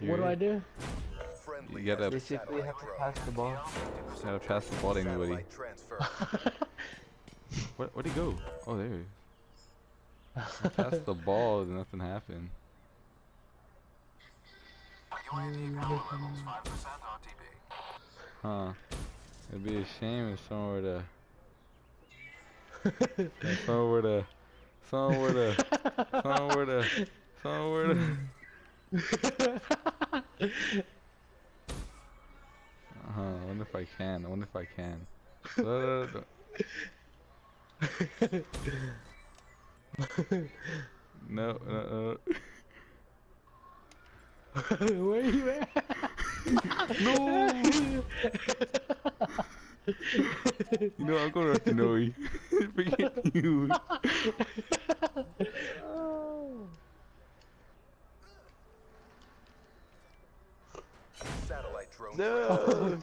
What do I do? You gotta basically have to pass the ball. Just gotta pass the ball to anybody. Where'd he go? Oh, there. You pass the ball and nothing happened. Huh. It'd be a shame if someone were to... Uh-huh, I wonder if I can, No. Where are you at? No! You know, I'm going to Noe. Forget you. Satellite drone. No!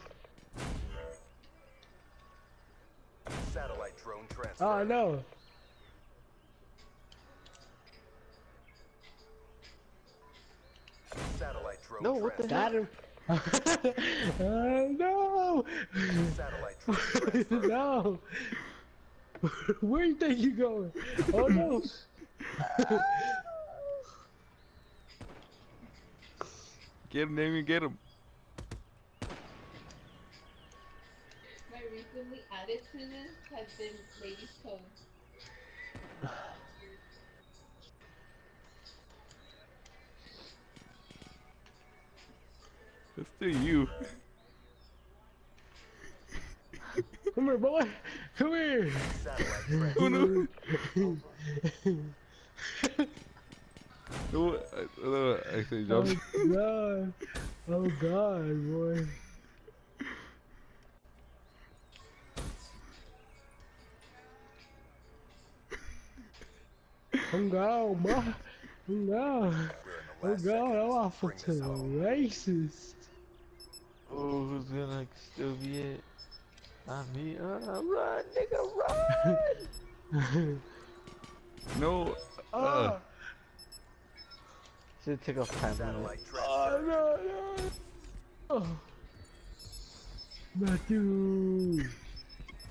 Satellite drone transfer. Oh, no. Satellite drone transfer. No, what the hell? No! Satellite no! Where do you think you're going? Oh no! Get him, Damien, get him! My recently added to this has been ladies' code. Let's do you. Come here, boy. Come here. Oh, no. No, no, actually, jump. Oh, God. Oh, God, boy. Come down, boy. Come down. Oh, God, I'm awful to racist. Oh, who's gonna still be it? Not me. Run, nigga, run! No. Should take off time. Oh, no, no. Oh. Matthew.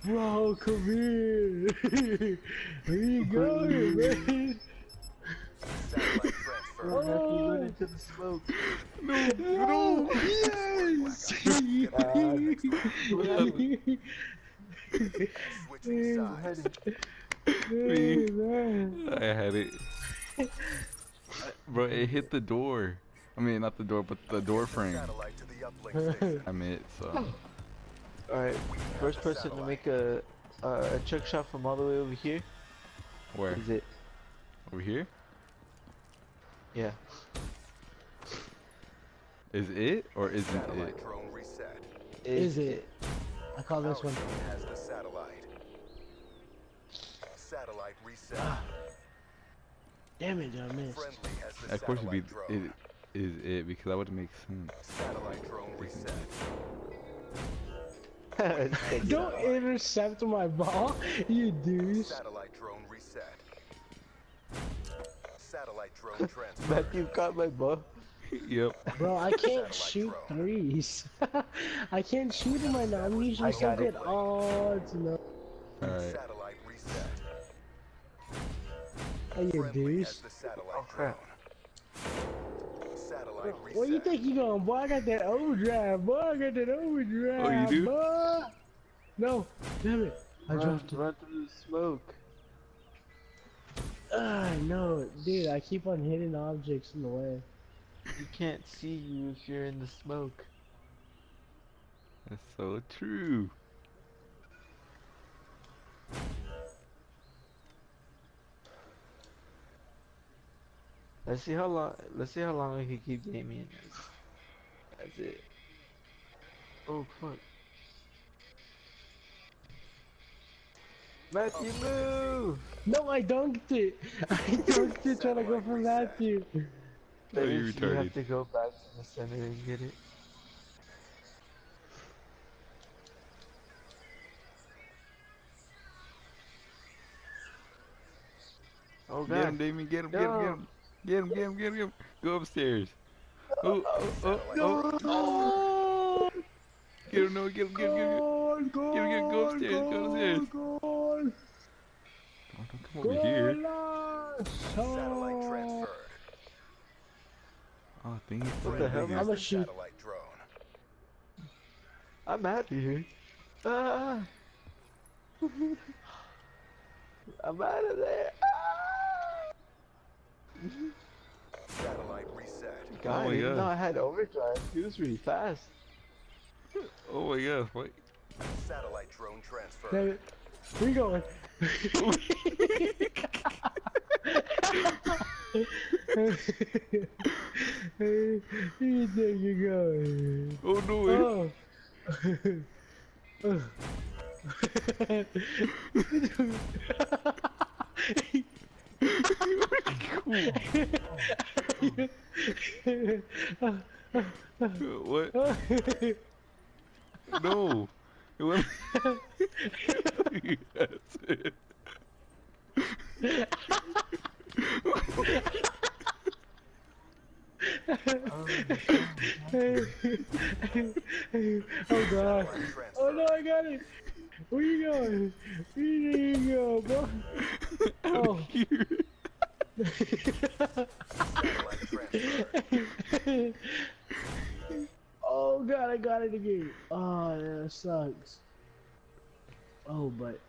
Bro, come here. Where you going, man? Oh, run into the smoke. No, no, yes! Switching sides. I had it. Bro, it hit the door. I mean, not the door, but the door frame. I'm it, so. Alright, first person to make a chuck shot from all the way over here. Where? Is it? Over here? Yeah. Is it or isn't it? Is it? I call this one. Has the satellite. Satellite reset. Damn it, I missed. Of course it'd be it is it because that would make sense. Satellite drone reset. Don't intercept my ball, you dudes. Satellite drone reset. Satellite drone transfer. Matthew caught my ball. Yep. Bro, I can't shoot threes. I can't shoot them right now. I'm usually so good. Oh, it's no. Alright. Hey, you douche. Oh, crap. Bro, where you think you going, boy? I got that overdrive, boy. I got that overdrive. Oh, you do? Boy. No. Damn it. I dropped it. Run through the smoke. No, dude, I keep on hitting objects in the way. You can't see you if you're in the smoke. That's so true. Let's see how long I can keep Damien. That's it. Oh fuck. Matthew, move! No, I dunked it! I dunked it trying to go for Matthew! No, you retarded. Have to go back to the center and get it. Oh, God. Get him, Damien, get him, get him, get him! Get him, get him, get him! Go upstairs! Oh. Get him, Noe, get him. Go upstairs. Don't come over here. Satellite transferred. Oh, thank you. What the hell? I'm a sheep. I'm happy here. Ah. I'm out of there. Ah. Satellite reset. God, oh even though I had overdrive, he was really fast. Oh my god, wait. Satellite drone transfer. Damn it. Where are you going? There you go. Oh no. Oh. What? No. That's it. Oh god. Oh no, I got it. Where you going? Where you go, bro? Oh. Oh god, I got it again. Oh, that sucks. Oh, but.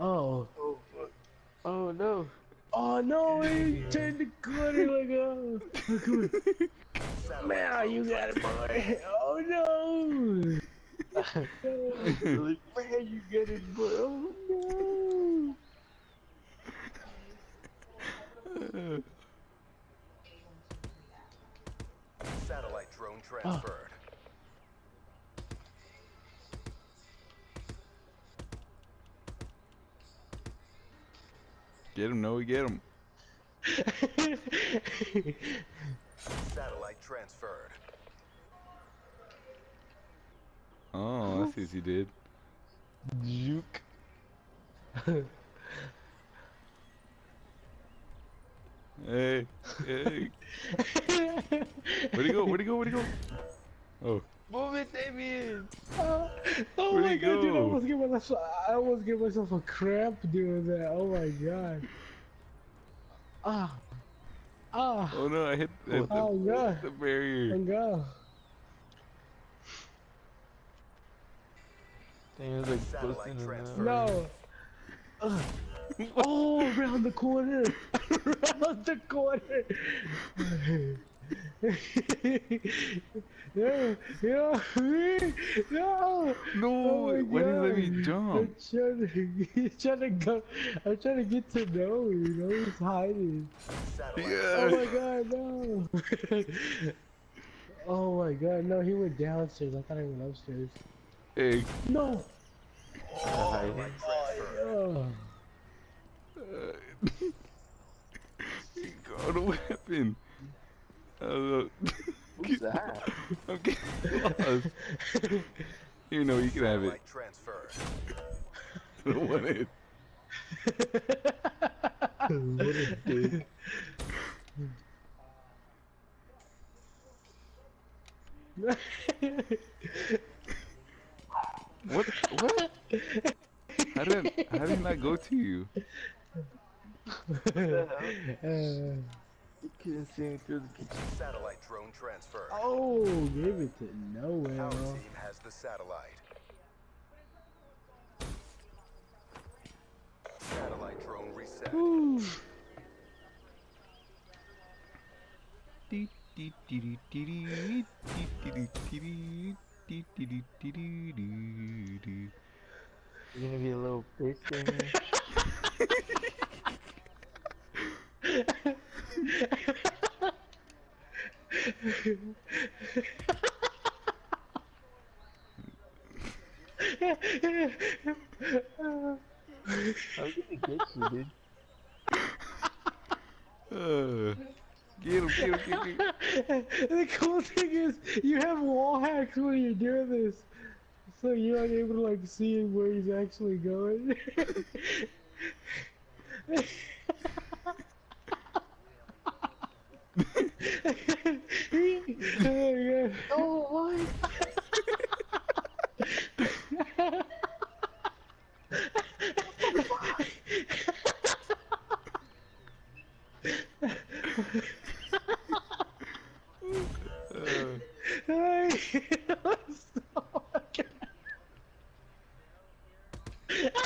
Oh. Oh, fuck. Oh no. Oh no, he turned the corner like oh. Oh come on. Man, you got it, boy. Oh no. Man, you get it, boy. Oh no. Satellite drone transferred. Get him, Noe, get him. Satellite transferred. Oh, that's easy, dude. Juke. Hey, hey. Where'd he go? Oh. Move it, Damien! Oh my god, dude, I almost gave myself a cramp doing that. Oh my god. Ah. Ah. Oh no, I hit the barrier. And go. Damn, it was like busting around. No. Oh, around the corner. Around the corner. No! No! Why did he let me jump? I'm trying to get to Noe, you know? He's hiding. Satellite. Oh my god, no! Oh my god, no, he went downstairs. I thought he went upstairs. Hey. No! Oh my god! He got a weapon! What's that? I'm getting lost. You know, you can have it. I don't want it. What is this? What? What? How did I go to you? You couldn't see him through the kitchen. Satellite drone transfer. Oh, give it to Noe. Our team has the satellite. Satellite drone reset. Woo. You're gonna be a little bitch in here. I'm gonna get you, dude. Get him. The cool thing is, you have wall hacks when you're doing this, so you're not able to like see where he's actually going. Oh my god.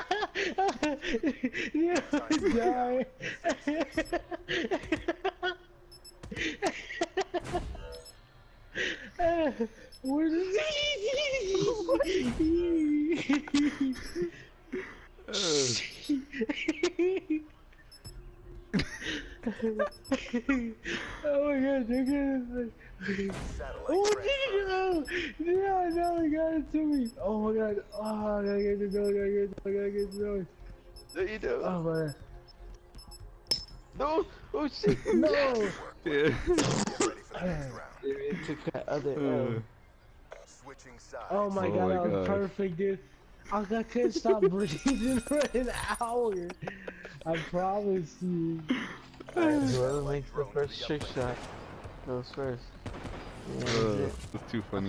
You die. Oh my god, they're gonna like... Oh no! No, they got it to me! Oh my god, oh, I gotta get the noise, No, you don't. Oh my god. No! Oh shit! No! Yeah. It took that other L. Switching sides. Oh my god, that was perfect, dude. I couldn't stop breathing for an hour. I promise you. Whoever makes the first trick shot goes first. Yeah, that's too funny.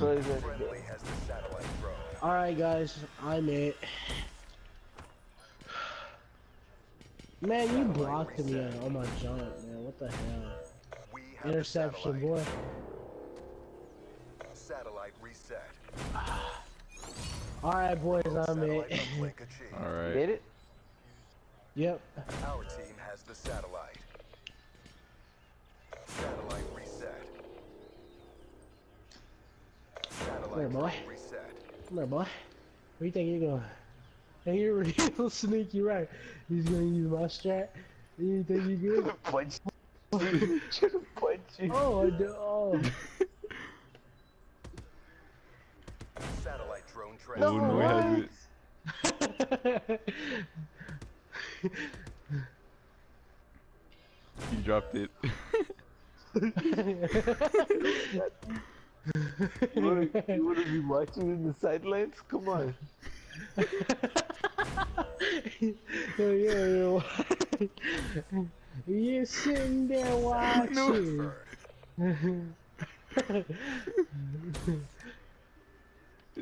Alright guys, I made it. Man, you blocked me on my jump, man. What the hell? Interception, boy. Satellite reset. Alright boys, I'm it. Alright. Made it? Yep. Our team has the satellite. Satellite reset. Satellite reset. Come here, boy. What do you think you're going? Hey, you're real sneaky, right? He's gonna use my strat. You think you're good? Punch you. Punch you. Oh, no. Satellite drone track. Oh, no, no, you dropped it. You wanna be watching in the sidelines? Come on. You're sitting there watching.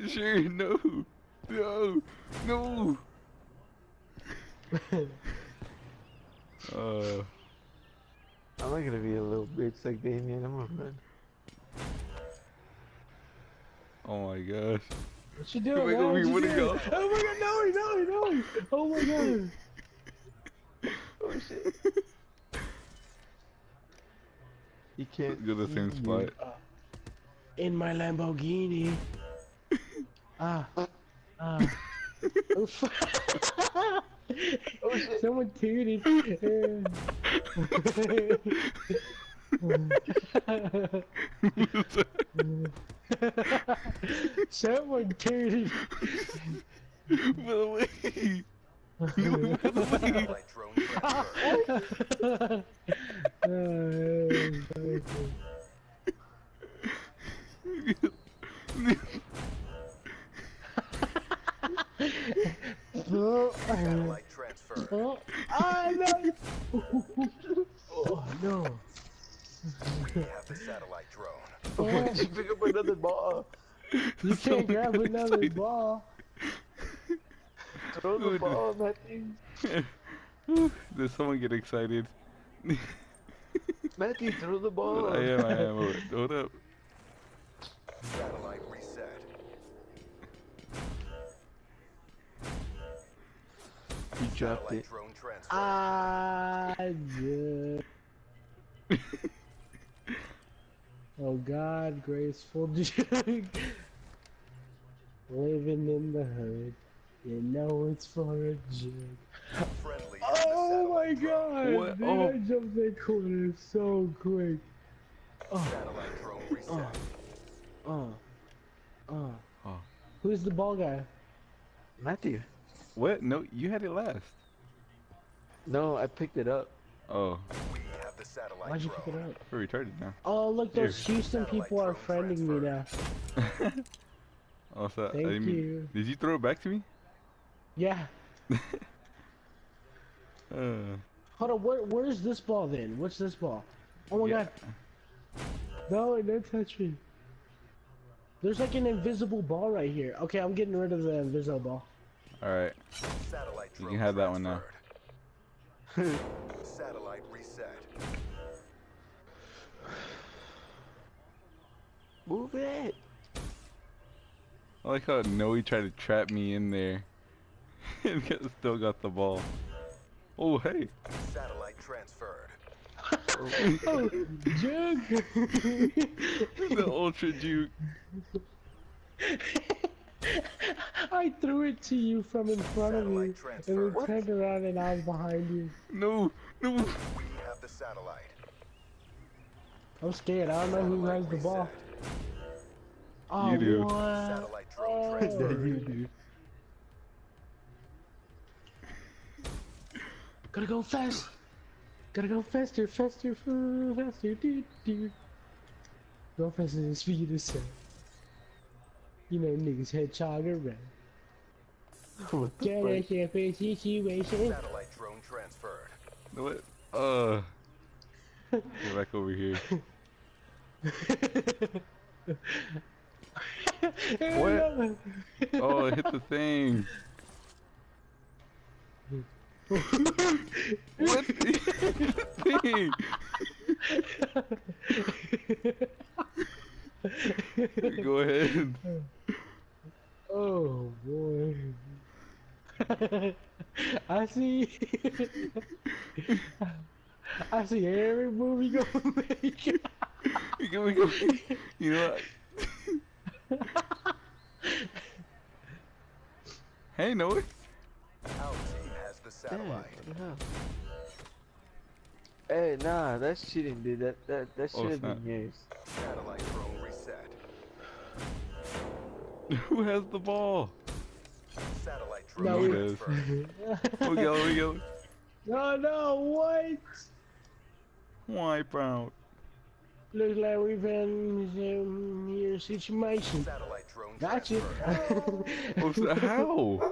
Sure, no. I'm not gonna be a little bitch like Damien, I'm gonna run. Oh my gosh. What you doing? Oh my god, we wouldn't go. Oh my god, no! Oh my god. Oh shit. You can't go to the same spot. In my Lamborghini. Oof. Oh shit. Someone tooted. Someone tooted. By the way. No, by the way. Satellite transfer. Oh, no. Oh, no. We have the satellite drone. Oh, you pick up another ball. You can't grab another ball. Throw the ball, Matthew. Did someone get excited? Matthew, throw the ball. I am. Hold up. Satellite reset. You dropped it. Ah, yeah. Oh God, graceful jig. Living in the hood, you know it's for a jig. Oh my God! What? Dude, I jumped that corner so quick. Who's the ball guy? Matthew. What? No, you had it last. No, I picked it up. Oh. Why'd you pick it up? We're retarded now. Oh, look, those Houston people are friending me now. Also, thank you. Did you throw it back to me? Yeah. Hold on, where's this ball then? What's this ball? Oh my god. No, don't touch me. There's like an invisible ball right here. Okay, I'm getting rid of the invisible ball. Alright. You can have that one now. Satellite reset. Move it! I like how Noe tried to trap me in there. And still got the ball. Oh, hey! Satellite transferred. Oh, juke! The ultra juke. I threw it to you from in front satellite of me, transfer. And then turned around and I was behind you. No, no. We have the satellite. I'm scared. I don't know who has the ball. Oh, you do. What? Satellite drone you do. Gotta go fast. Gotta go faster, faster, faster, dude. Go faster than speed is safe. You know niggas hedgehog around. What the fuck? Satellite drone transferred. What? Get back over here. What? Oh, it hit the thing. What thing? Go ahead. Oh boy. I see every movie you gonna make. You know what? Hey, Noe. The satellite. Yeah. Hey, nah, that's cheating, dude. That should have been used. Satellite drone reset. Who has the ball? Satellite drone. No, it is. we go. No, what? Wipe out. Looks like we've been in your situation. Satellite drone. Gotcha. How?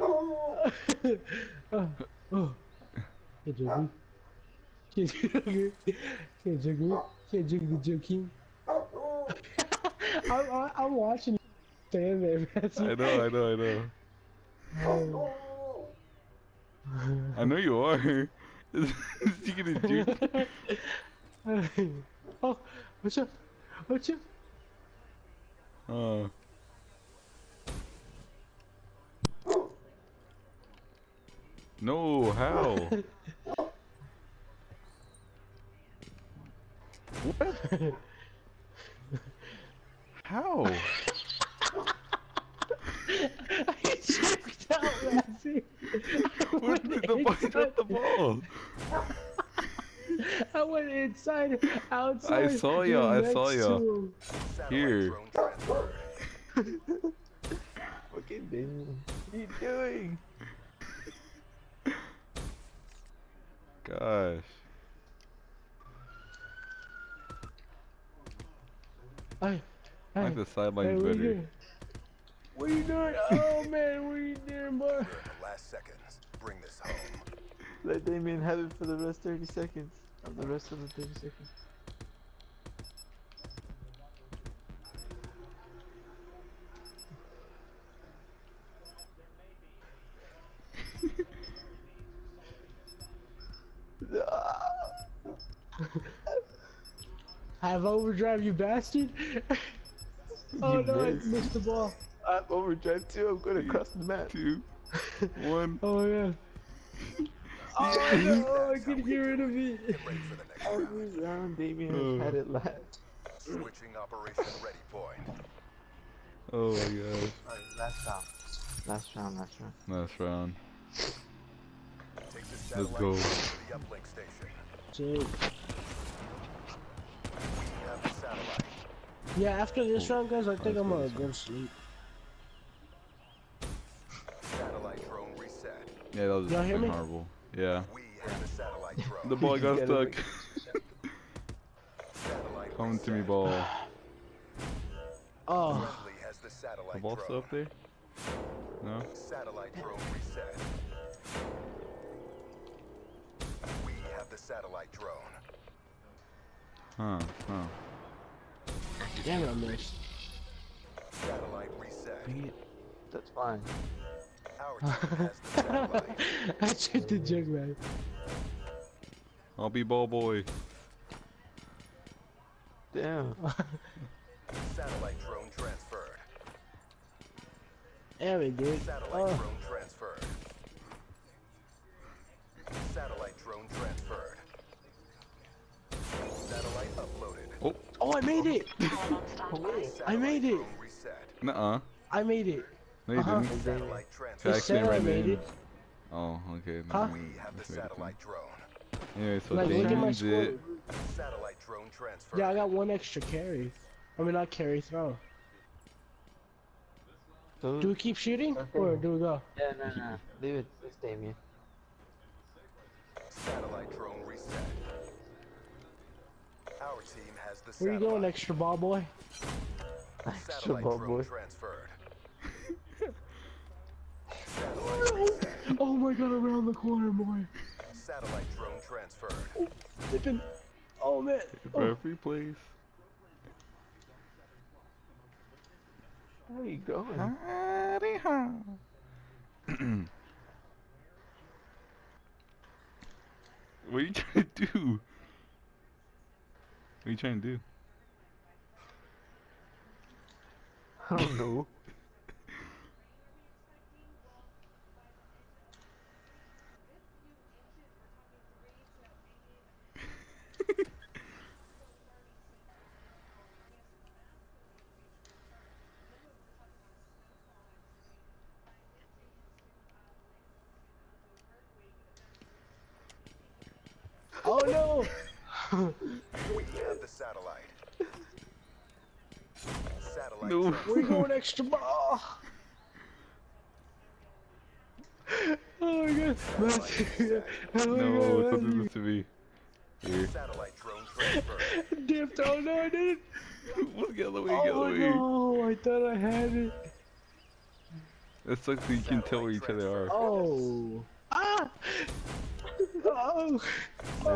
Oh. Oh. Can't joking. I'm watching you stand there. I know. I know you are. You gonna juke? Oh, what's up? Oh. No, how? What? How? I checked out Matthew. The ball got the ball. I went inside, outside. I saw y'all. Here. Okay, Damien. What are you doing? Gosh. I like the sideline better. What are you doing? Oh man, what are you doing, boy? The last seconds. Bring this home. Let Damien have it for the rest 30 seconds. Of the rest of the 30 seconds. I've overdrive, you bastard! Oh no, I missed the ball. I've overdrive too. I'm gonna cross the map. 2, 1. Oh yeah. Oh no, I can get rid of it. Every round, Damien has had it last. Switching operation ready point. Oh my gosh. Alright, last round. Let's go. Jake. Yeah, after this round, guys, I think I'm gonna go to sleep. Satellite drone reset. Yeah, that was horrible. Yeah. We have a satellite drone. The ball got stuck. Come reset. To me, ball. Oh. Has the ball still up there? No. Satellite drone reset. We have the satellite drone. Huh. Damn it, I missed. Satellite reset. Dang it. That's fine. I checked the jug bag. I'll be ball boy. Damn. Satellite drone transferred. There we go. Satellite drone transferred. Satellite drone transferred. Satellite uploaded. Oh, I made it! I made it! Nuh-uh. I made it. No, you didn't. Satellite transfer. I made it. Oh, okay. Huh? We have the satellite drone. Anyway, so like, look at my score. Satellite drone transfer. Yeah, I got one extra carry. I mean, not carry, throw. So, do we keep shooting, or do we go? Yeah, no. Leave it. It's Damien. Satellite drone reset. Our team has the satellite. Where you going, extra ball boy? Extra ball boy. Transferred. Oh my god, around the corner, boy. Satellite drone transferred. Oh, dipping. Oh man. Perfect place. Where are you going? What are you trying to do? What are you trying to do? I don't know. Oh no! We have the satellite. Satellite. No. We're going extra ball. Oh my god! Matthew, no, it's not supposed to be. Here. Satellite drone transfer. Dipped. Oh no, I didn't. Get away, get away. Oh no! I thought I had it. That sucks that you can tell where each other are. Oh! Ah! Oh! Oh,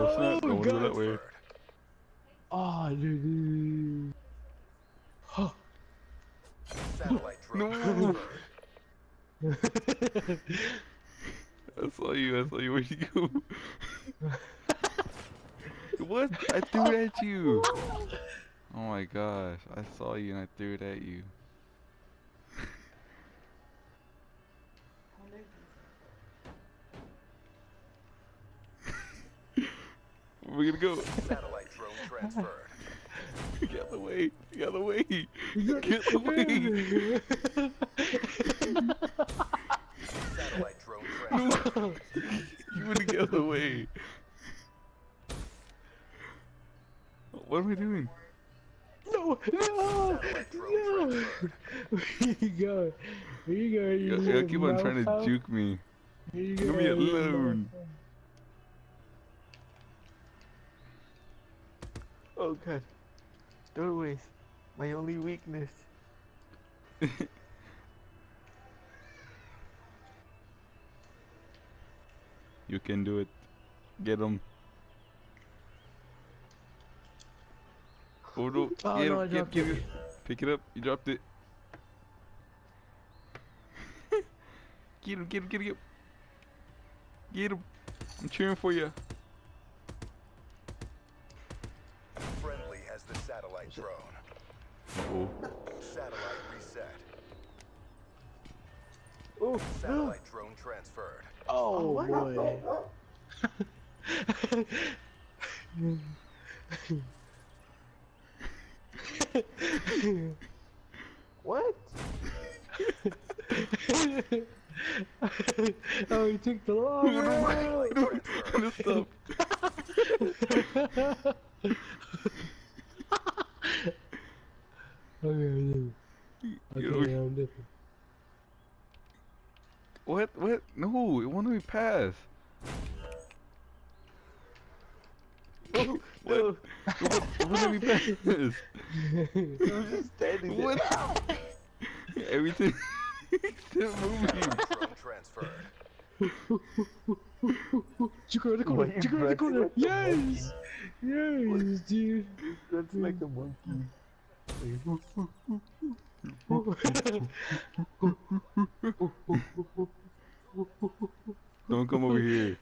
no, God. That way. Oh, dude. Oh. Satellite drone. No. I saw you. Where'd you go? What? I threw it at you. Oh my gosh. I saw you and I threw it at you. We're gonna go. Satellite drone transfer. Get out the way. Get out the way. Get the way. Satellite drone transfer. You wanna get out the way. What am I doing? No. Where you going? Where you going? You keep on trying to juke me. Leave me alone. Oh god, doorways, my only weakness. You can do it. Get him. Oh no, get him. Pick it up, you dropped it. Get him. Get him. I'm cheering for you. Satellite drone. Satellite reset. Oh, satellite drone transferred. Oh boy. What? Oh, he took the long way. Stop. Okay, what? No, it won't let me pass. Oh, what? It won't let me pass. It was just standing there. What? Everything except moving. You go to the corner! You go to the corner! Yes! Yes, dude! That's like a monkey. Don't come over here.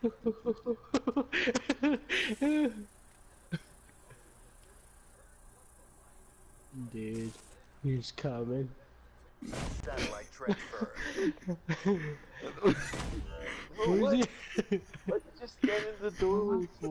Dude, he's coming. Satellite transfer. Well, what? What did you stand in the doorway for?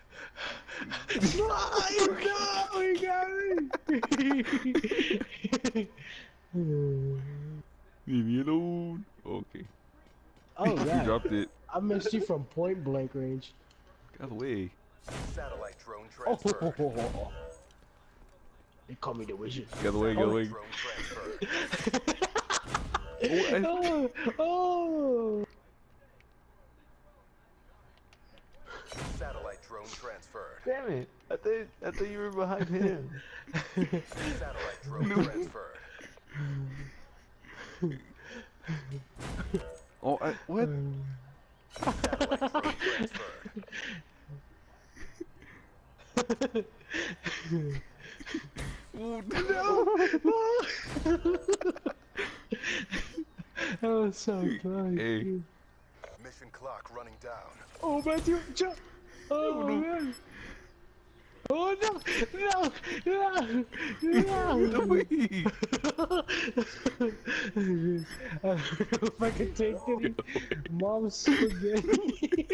No, he got me! Leave me alone. Okay. Oh yeah. You dropped it. I missed you from point blank range. Got away. Satellite drone transfer. Oh. They call me the wizard. Got away, got away. Oh, oh. Satellite drone transferred. Damn it! I thought you were behind him. Satellite drone transferred. Oh, what? Satellite drone transferred. Oh, no! No! That was so close. Hey. Mission clock running down. Oh, Matthew, jump! Oh, no. Man. Oh, no! No! No! No! No! If I could take the mom's spaghetti.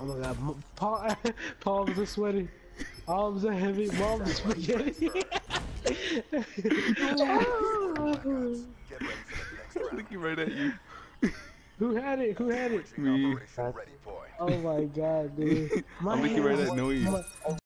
Oh my god, palms are sweaty. Arms are heavy, mom's spaghetti. Oh, I'm looking right at you. Who had it? Who had it? Me. Oh my god, dude. I'm looking right at Noe.